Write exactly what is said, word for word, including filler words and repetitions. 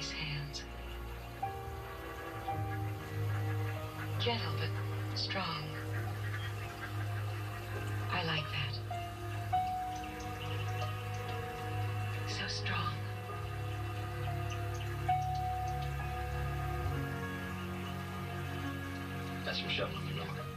ice hands. Gentle but strong. I like that. So strong. That's your shovel, you know.